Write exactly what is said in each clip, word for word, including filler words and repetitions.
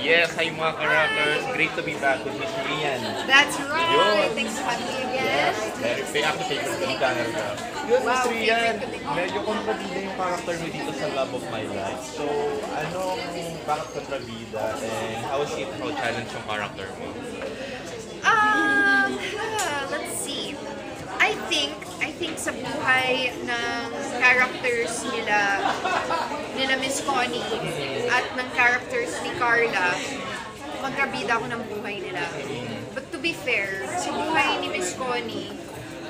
Yes, hi mga ka-rockers. Great to be back with Miss Rhian. That's right. Yun. Thanks for having me again. Very fair. Ako favorite ko yung channel ka. Yun, Miss Rhian, medyo kontrabida yung character mo dito sa Love of My Life. So, ano kung bakit kontrabida and how is it how challenge yung character mo? Um, let's see. I think, I think sa buhay ng characters nila, nila Miss Connie at ng characters ni Carla, kontrabida ako ng buhay nila. But to be fair, sa buhay ni Miss Connie,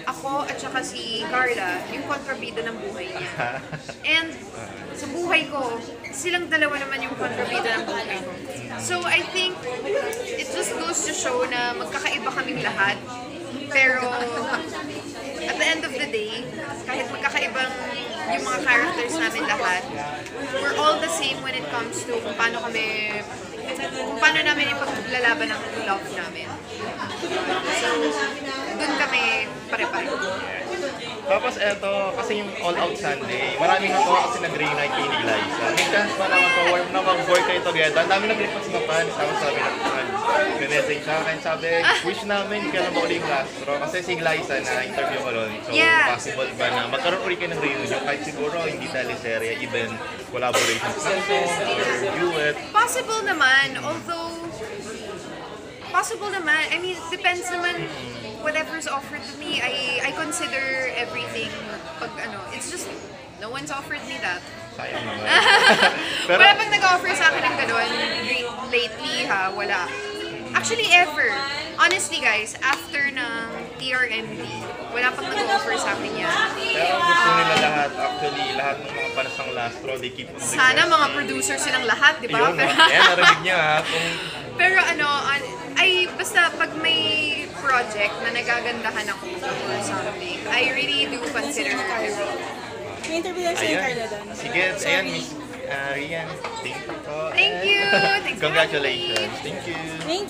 ako at saka si Carla, yung kontrabida ng buhay niya. And sa buhay ko, silang dalawa naman yung kontrabida ng buhay ko. So I think it just goes to show na magkakaiba kaming lahat. Pero at the end of the day, kahit magkakaibang yung mga characters namin lahat, we're all the same when it comes to kung paano kami, kung paano namin ipaglalaban ang love namin. So, dun kami pare-pare. Tapos eto, kasi yung All Out Sunday, maraming natuwa kasi nag-reunite kay ni Liza. May chance pa naman pa warm na mag-work kayo together. Ang dami nag-request mga fans, tapos sabi ng fans. Nag-message sa akin, sabi, wish namin kaya na ba ulit yung last row. Kasi si Liza na interview ko doon. So yeah, possible ba na magkaroon ulit kayo ng reunion kahit siguro hindi teleserye, even collaboration sa song or duet. Possible naman, although, possible naman, I mean, depends naman. Whatever's offered to me, I I consider everything. Pag ano, it's just no one's offered me that. Sayang naman. Pero pag nag-offer sa akin ng ganun, lately ha, wala. Actually, ever. Honestly, guys, after ng T R M D, wala pang nag-offer sa akin yan. Pero gusto nila lahat, actually, lahat ng mga panasang last row, they keep on requesting. Sana mga producers silang lahat, di ba? Yun, yan, narinig niya ha. Pero ano, ay, basta pag may project na nagagandahan ako or something, I really do consider it. May interview lang siya yung Carla doon. Sige, ayan, Miss Rhian. Thank you. Thank you. Congratulations. Thank you.